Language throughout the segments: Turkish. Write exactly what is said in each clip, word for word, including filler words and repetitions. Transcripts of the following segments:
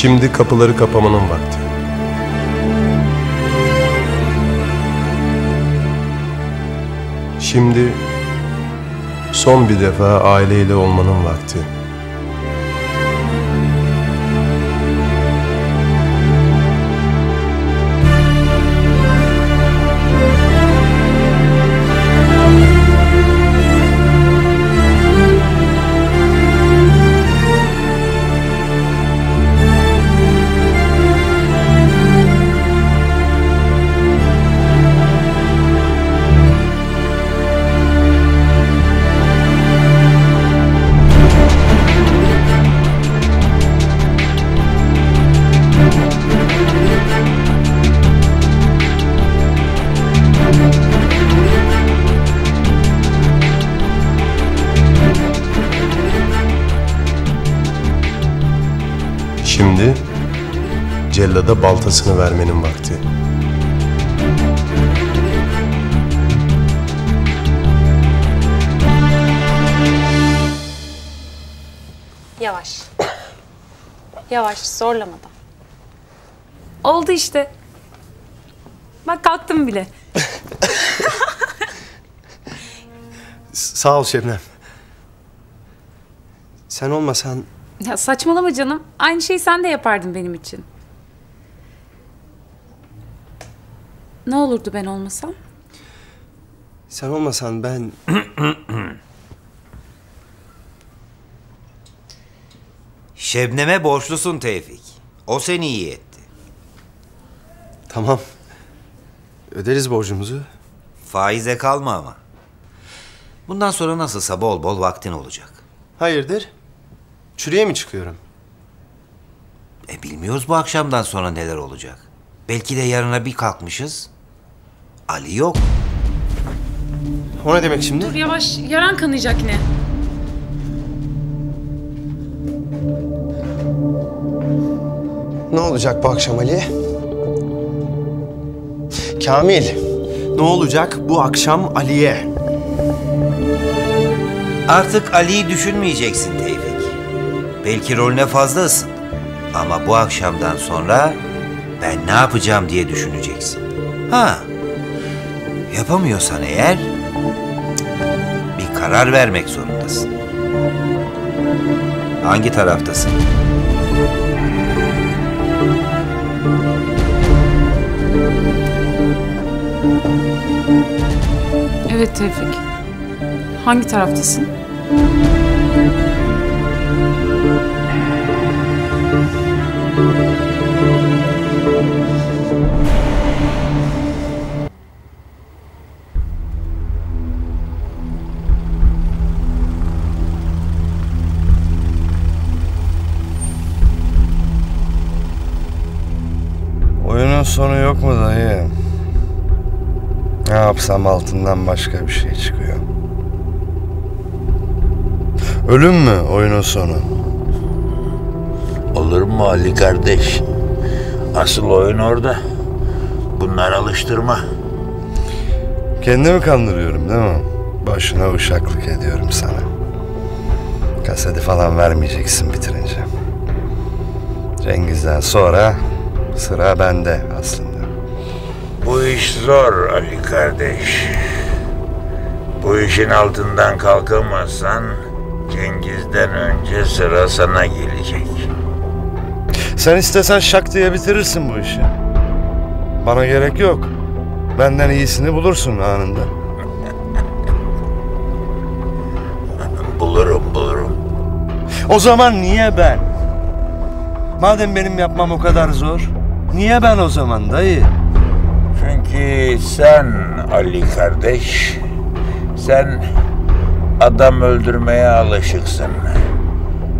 Şimdi kapıları kapamanın vakti. Şimdi son bir defa aileyle olmanın vakti. Cellada baltasını vermenin vakti. Yavaş. Yavaş, zorlamadan. Oldu işte. Bak kalktım bile. Sağ ol Şebnem. Sen olmasan... Ya saçmalama canım. Aynı şeyi sen de yapardın benim için. Ne olurdu ben olmasam? Sen olmasan ben... Şebnem'e borçlusun Tevfik. O seni iyi etti. Tamam. Öderiz borcumuzu. Faize kalma ama. Bundan sonra nasılsa bol bol vaktin olacak. Hayırdır? Çürüye mi çıkıyorum? E bilmiyoruz bu akşamdan sonra neler olacak. Belki de yarına bir kalkmışız. Ali yok. O ne demek şimdi? Dur yavaş, yaran kanayacak yine. Ne olacak bu akşam Ali? Kamil, ne olacak bu akşam Ali'ye? Artık Ali'yi düşünmeyeceksin Tevfik. Belki rolüne fazla ısındın. Ama bu akşamdan sonra... Ben ne yapacağım diye düşüneceksin. Ha, yapamıyorsan eğer bir karar vermek zorundasın. Hangi taraftasın? Evet Tevfik. Hangi taraftasın? Oyunun sonu yok mu dayı? Ne yapsam altından başka bir şey çıkıyor. Ölüm mü oyunun sonu? Olur mu Ali kardeş? Asıl oyun orada. Bunlar alıştırma. Kendimi kandırıyorum değil mi? Başına uşaklık ediyorum sana. Kaseti falan vermeyeceksin bitirince. Cengiz'den sonra sıra bende aslında. Bu iş zor Ali kardeş. Bu işin altından kalkamazsan Cengiz'den önce sıra sana gelecek. Sen istesen şak diye bitirirsin bu işi. Bana gerek yok. Benden iyisini bulursun anında. Bulurum, bulurum. O zaman niye ben? Madem benim yapmam o kadar zor, niye ben o zaman dayı? Çünkü sen Ali kardeş, sen adam öldürmeye alışıksın.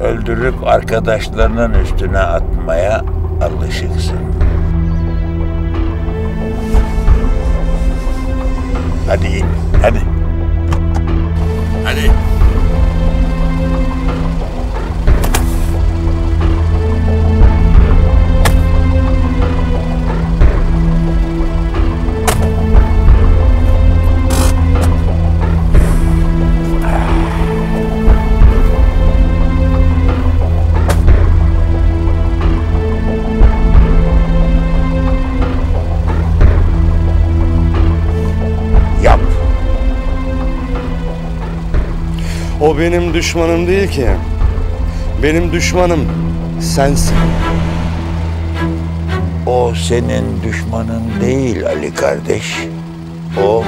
Öldürüp arkadaşlarının üstüne atmaya alışıksın. Hadi in, hadi. Hadi. O benim düşmanım değil ki. Benim düşmanım sensin. O senin düşmanın değil Ali kardeş. O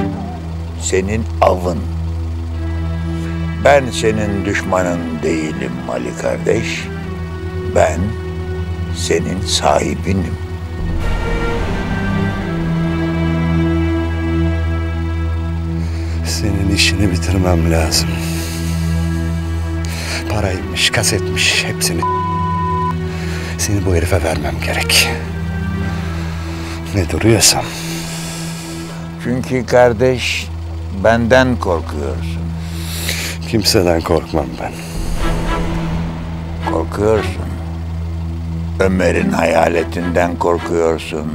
senin avın. Ben senin düşmanın değilim Ali kardeş. Ben senin sahibinim. Senin işini bitirmem lazım. Paraymış, kasetmiş, hepsini... Seni bu herife vermem gerek. Ne duruyorsam. Çünkü kardeş, benden korkuyorsun. Kimseden korkmam ben. Korkuyorsun. Ömer'in hayaletinden korkuyorsun.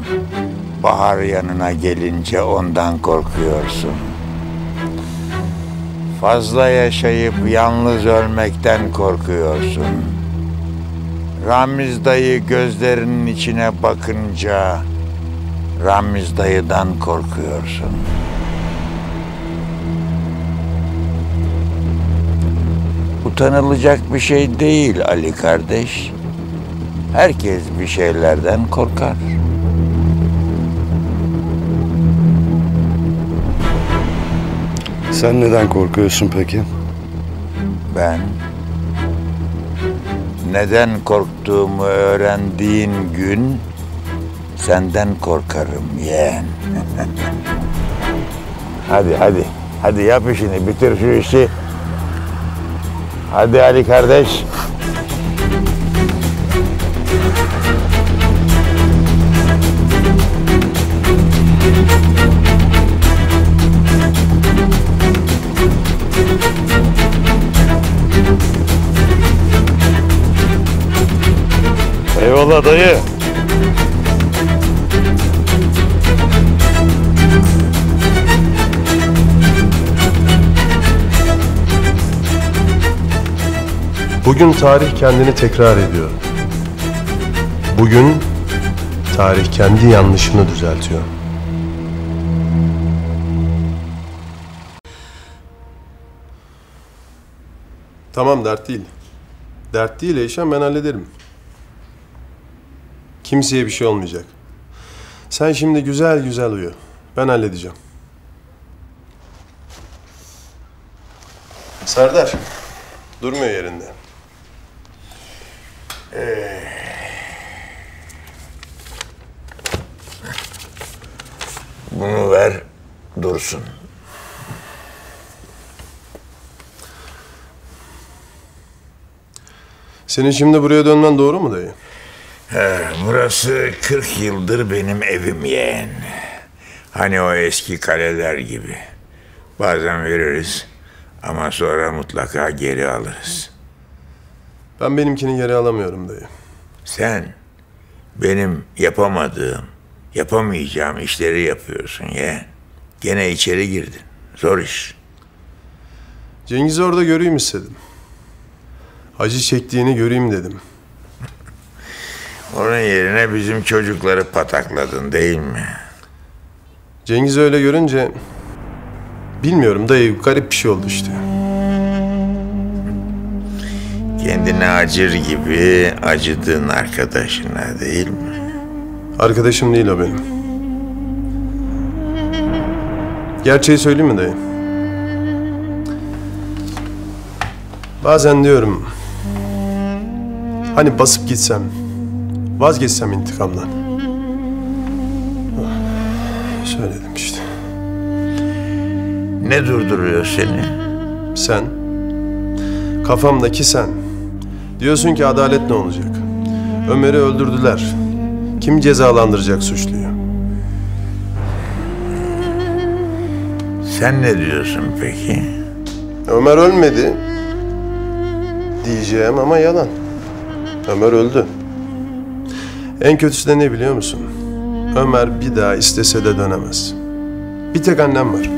Bahar yanına gelince ondan korkuyorsun. Fazla yaşayıp yalnız ölmekten korkuyorsun. Ramiz dayı gözlerinin içine bakınca Ramiz dayıdan korkuyorsun. Utanılacak bir şey değil Ali kardeş. Herkes bir şeylerden korkar. Sen neden korkuyorsun peki? Ben neden korktuğumu öğrendiğin gün senden korkarım yeğen. Hadi hadi, hadi yap işini, bitir şu işi. Hadi Ali kardeş. Eyvallah dayı. Bugün tarih kendini tekrar ediyor. Bugün tarih kendi yanlışını düzeltiyor. Tamam, dert değil. Dert değil Eyşan, ben hallederim. Kimseye bir şey olmayacak. Sen şimdi güzel güzel uyu. Ben halledeceğim. Serdar, durmuyor yerinde. Ee... Bunu ver, dursun. Senin şimdi buraya dönmen doğru mu dayı? He, burası kırk yıldır benim evim yeğen. Hani o eski kaleler gibi. Bazen veririz ama sonra mutlaka geri alırız. Ben benimkini geri alamıyorum dayı. Sen benim yapamadığım, yapamayacağım işleri yapıyorsun yeğen. Gene içeri girdin. Zor iş. Cengiz'i orada göreyim istedim. Acı çektiğini göreyim dedim. Onun yerine bizim çocukları patakladın değil mi? Cengiz öyle görünce... Bilmiyorum dayı, garip bir şey oldu işte. Kendine acır gibi acıdığın arkadaşına değil mi? Arkadaşım değil o benim. Gerçeği söyleyeyim mi dayı? Bazen diyorum... Hani basıp gitsem... Vazgeçsem intikamdan. Söyledim işte. Ne durduruyor seni? Sen. Kafamdaki sen. Diyorsun ki adalet ne olacak? Ömer'i öldürdüler. Kim cezalandıracak suçluyu? Sen ne diyorsun peki? Ömer ölmedi. Diyeceğim ama yalan. Ömer öldü. En kötüsü de ne biliyor musun? Ömer bir daha istese de dönemez. Bir tek annem var.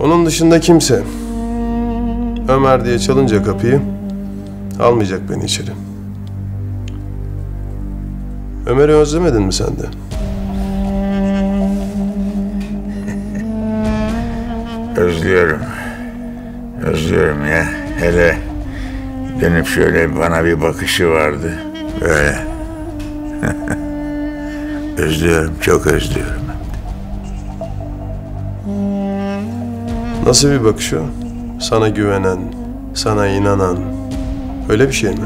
Onun dışında kimse Ömer diye çalınca kapıyı almayacak beni içeri. Ömer'i özlemedin mi sen de? Özlüyorum. Özlüyorum ya. Hele dönüp şöyle bana bir bakışı vardı. Böyle. Özlüyorum, çok özlüyorum. Nasıl bir bakış o? Sana güvenen, sana inanan, öyle bir şey mi?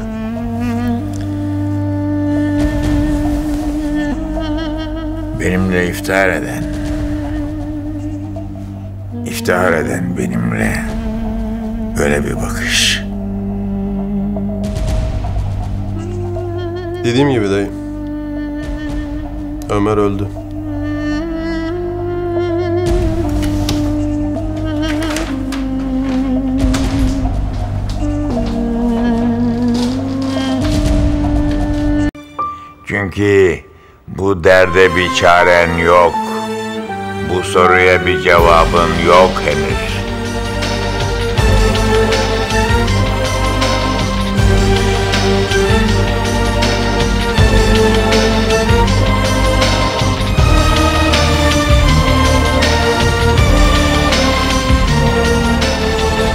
Benimle iftihar eden, iftihar eden benimle, öyle bir bakış. Dediğim gibi dayı, Ömer öldü. Çünkü bu derde bir çaren yok. Bu soruya bir cevabın yok henüz.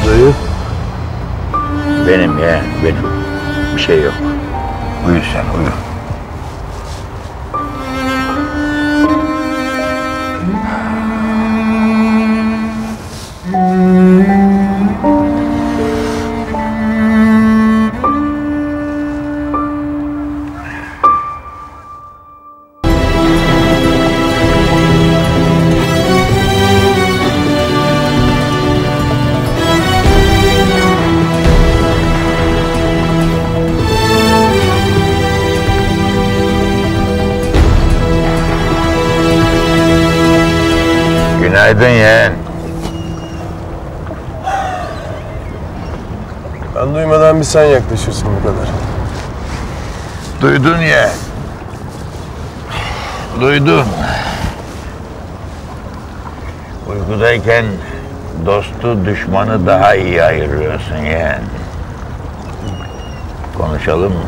Dayı? Benim ya, benim. Bir şey yok. Uyu sen, uyu. Günaydın yeğen. Ben duymadan bir sen yaklaşırsın bu kadar. Duydun yeğen. Duydun. Uykudayken dostu düşmanı daha iyi ayırıyorsun yeğen. Konuşalım mı?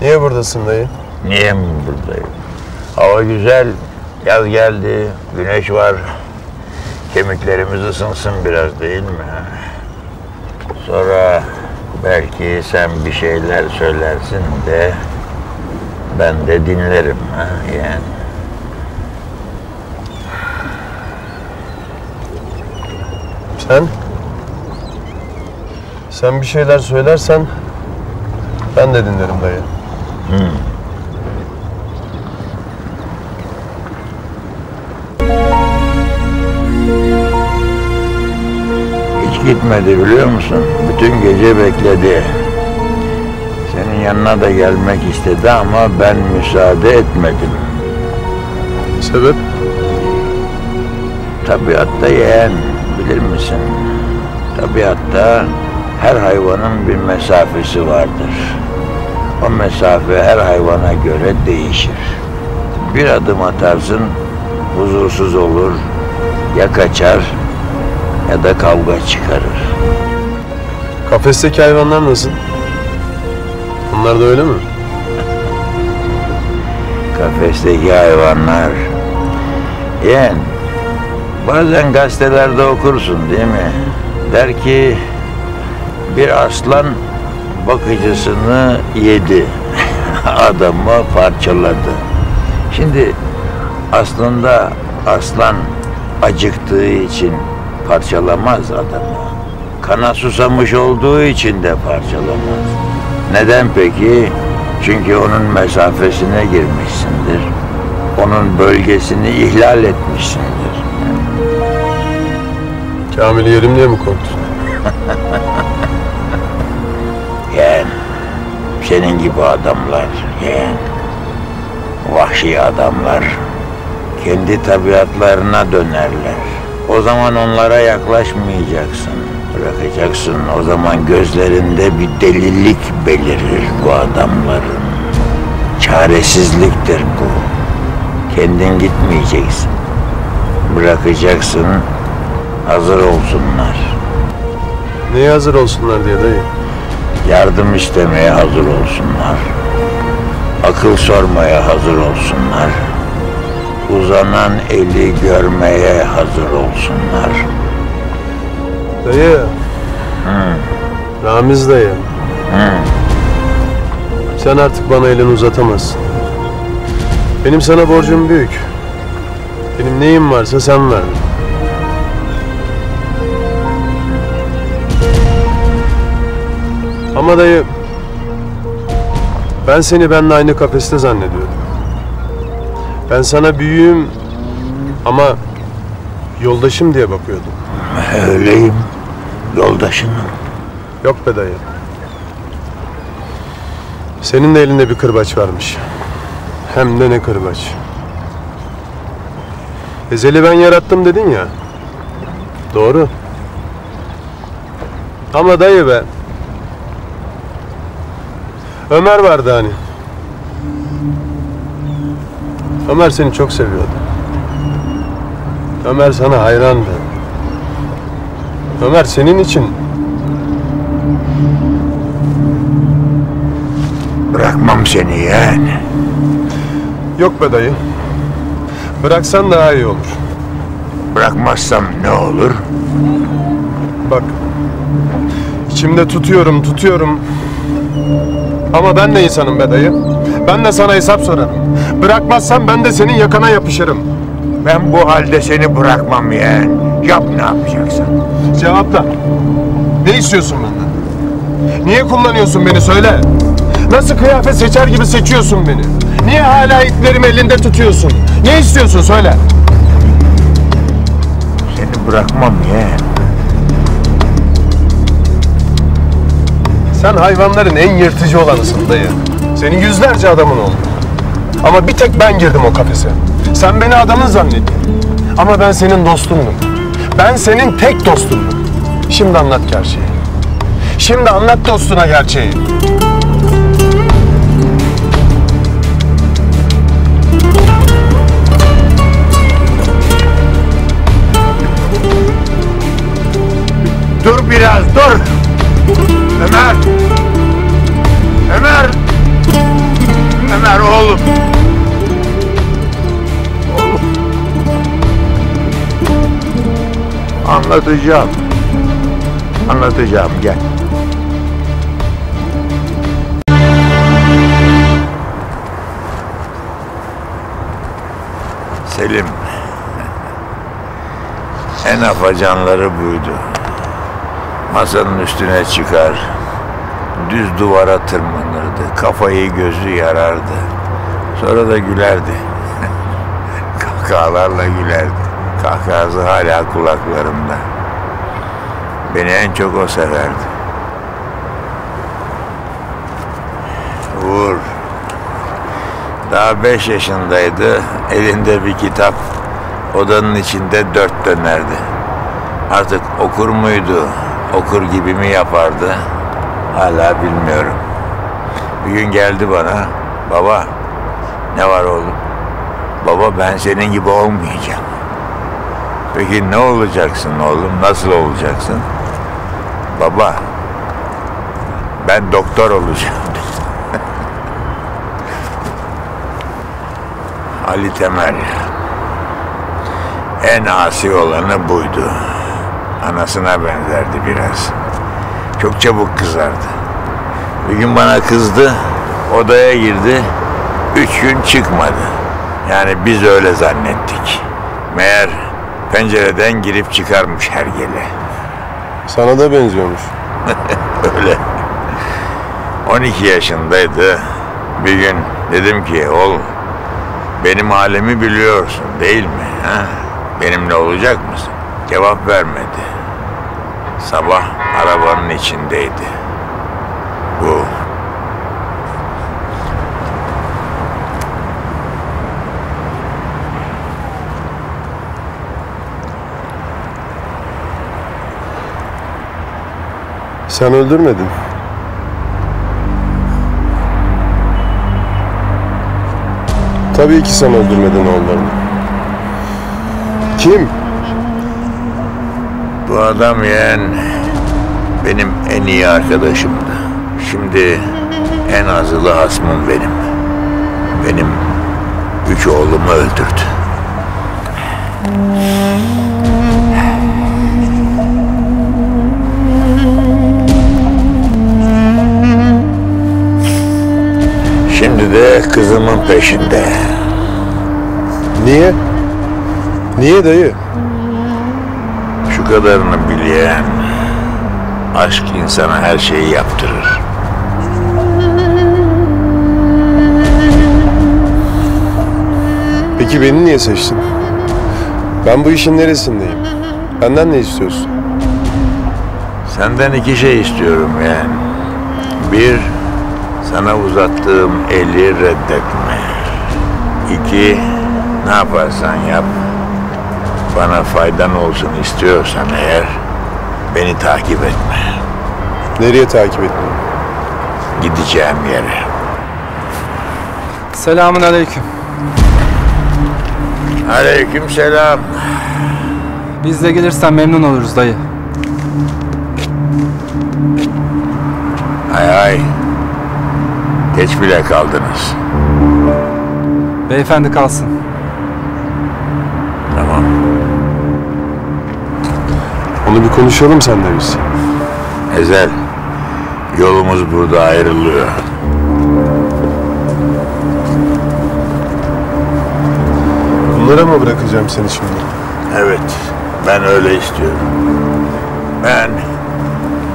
Niye buradasın dayı? Niye mi buradayım? Hava güzel, yaz geldi, güneş var. Kemiklerimiz ısınsın biraz değil mi? Sonra belki sen bir şeyler söylersin de ben de dinlerim ha yani. Sen? Sen bir şeyler söylersen ben de dinlerim dayı. Hmm. Gitmedi biliyor musun? Bütün gece bekledi. Senin yanına da gelmek istedi ama ben müsaade etmedim. Sebep? Tabiatta yeğen, bilir misin? Tabiatta her hayvanın bir mesafesi vardır. O mesafe her hayvana göre değişir. Bir adım atarsın, huzursuz olur, ya kaçar, ya da kavga çıkarır. Kafesteki hayvanlar nasıl? Onlar da öyle mi? Kafesteki hayvanlar... Yani bazen gazetelerde okursun değil mi? Der ki bir aslan bakıcısını yedi. Adamı parçaladı. Şimdi aslında aslan acıktığı için parçalamaz adamı. Kana susamış olduğu için de parçalamaz. Neden peki? Çünkü onun mesafesine girmişsindir. Onun bölgesini ihlal etmişsindir. Kamil yerim diye mi korktun? Yeğen, senin gibi adamlar, yeğen, vahşi adamlar kendi tabiatlarına dönerler. O zaman onlara yaklaşmayacaksın, bırakacaksın. O zaman gözlerinde bir delilik belirir bu adamların. Çaresizliktir bu. Kendin gitmeyeceksin. Bırakacaksın, hazır olsunlar. Neye hazır olsunlar diye dayı? Yardım istemeye hazır olsunlar. Akıl sormaya hazır olsunlar. Uzak uzanan eli görmeye hazır olsunlar. Dayı. Hı. Ramiz dayı. Hı. Sen artık bana elini uzatamazsın. Benim sana borcum büyük. Benim neyim varsa sen ver. Ama dayı, ben seni benimle aynı kafeste zannediyordum. Ben sana büyüğüm ama yoldaşım diye bakıyordum. Öyleyim, yoldaşınım. Yok be dayı. Senin de elinde bir kırbaç varmış. Hem de ne kırbaç. Ezel'i ben yarattım dedin ya. Doğru. Ama dayı be. Ömer vardı hani. Ömer seni çok seviyordu. Ömer sana hayrandı. Ömer senin için... Bırakmam seni yani. Yok be dayı. Bıraksan daha iyi olur. Bırakmazsam ne olur? Bak. İçimde tutuyorum, tutuyorum. Ama ben de insanım be dayı. Ben de sana hesap sorarım. Bırakmazsan ben de senin yakana yapışırım. Ben bu halde seni bırakmam yani. Yap ne yapacaksan. Cevapla. Ne istiyorsun benden? Niye kullanıyorsun beni söyle. Nasıl kıyafet seçer gibi seçiyorsun beni? Niye hala iplerimi elinde tutuyorsun? Ne istiyorsun söyle. Seni bırakmam yani. Sen hayvanların en yırtıcı olanısın dayı. Senin yüzlerce adamın oldu. Ama bir tek ben girdim o kafese. Sen beni adamın zannettin. Ama ben senin dostundum. Ben senin tek dostundum. Şimdi anlat gerçeği. Şimdi anlat dostuna gerçeği. Dur biraz, dur! Ömer! Ömer! Ömer oğlum! Oğlum! Anlatacağım. Anlatacağım, gel. Selim. En afacanları buydu. Masanın üstüne çıkar, düz duvara tırmanırdı, kafayı gözü yarardı. Sonra da gülerdi, kahkahalarla gülerdi. Kahkahası hala kulaklarımda. Beni en çok o severdi. Uğur, daha beş yaşındaydı, elinde bir kitap, odanın içinde dört dönerdi. Artık okur muydu? Okur gibi mi yapardı? Hala bilmiyorum. Bir gün geldi bana. Baba, ne var oğlum? Baba, ben senin gibi olmayacağım. Peki ne olacaksın oğlum? Nasıl olacaksın? Baba, ben doktor olacağım. Ali Temel. En asi olanı buydu. Anasına benzerdi biraz. Çok çabuk kızardı. Bir gün bana kızdı, odaya girdi, üç gün çıkmadı. Yani biz öyle zannettik. Meğer pencereden girip çıkarmış her gele. Sana da benziyormuş. Öyle. on iki yaşındaydı. Bir gün dedim ki, oğlum, benim halimi biliyorsun değil mi? Ha? Benimle olacak mısın? Cevap vermedi. Sabah arabanın içindeydi. Bu. Sen öldürmedin. Tabii ki sen öldürmedin onları. Kim? Bu adam yeğen benim en iyi arkadaşımdı. Şimdi en azılı hasmım benim. Benim üç oğlumu öldürdü. Şimdi de kızımın peşinde. Niye? Niye dayı? Şu kadarını bilen, aşk insana her şeyi yaptırır. Peki beni niye seçtin? Ben bu işin neresindeyim? Benden ne istiyorsun? Senden iki şey istiyorum yani. Bir, sana uzattığım eli reddetme. İki, ne yaparsan yap, bana faydan olsun istiyorsan eğer, beni takip etme. Nereye takip etmeyeyim? Gideceğim yere. Selamun aleyküm. Aleyküm selam. Biz de gelirsen memnun oluruz dayı. Hay hay. Geç bile kaldınız. Beyefendi kalsın. Tamam. Onu bir konuşalım sen de biz. Ezel, yolumuz burada ayrılıyor. Bunlara mı bırakacağım seni şimdi? Evet, ben öyle istiyorum. Ben,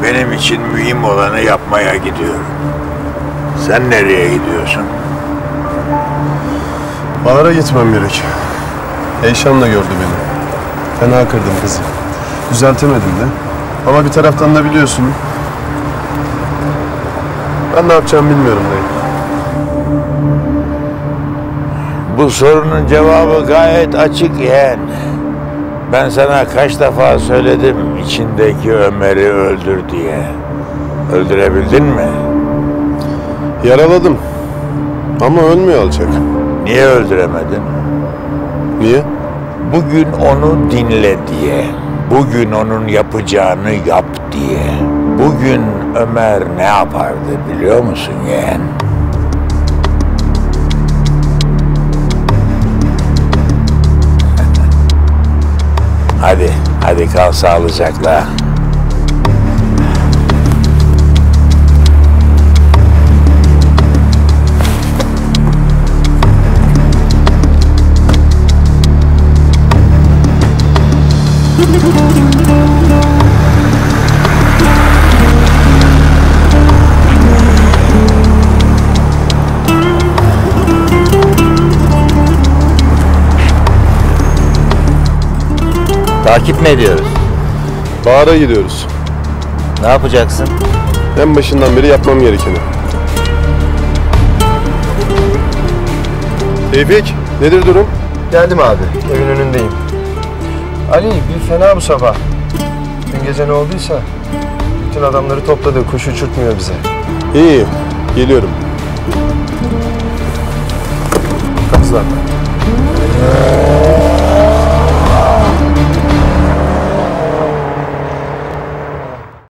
benim için mühim olanı yapmaya gidiyorum. Sen nereye gidiyorsun? Bahar'a gitmem gerek. Eyşan da gördü beni. Fena kırdım kızı. Düzeltemedim de. Ama bir taraftan da biliyorsun. Ben ne yapacağımı bilmiyorum dayı. Bu sorunun cevabı gayet açık yeğen. Ben sana kaç defa söyledim içindeki Ömer'i öldür diye. Öldürebildin mi? Yaraladım. Ama ölmüyor alçak. Niye öldüremedin? Niye? Bugün onu dinle diye. Bugün onun yapacağını yap diye. Bugün Ömer ne yapardı biliyor musun yeğen? Hadi, hadi kal sağlıcakla. Takip mi ediyoruz? Bahar'a gidiyoruz. Ne yapacaksın? En başından beri yapmam gerekeni. Tevfik, nedir durum? Geldim abi, evin önündeyim. Ali, bir fena bu sabah. Dün gece ne olduysa, bütün adamları topladı, kuş uçurtmuyor bize. İyi, geliyorum. Kızlar.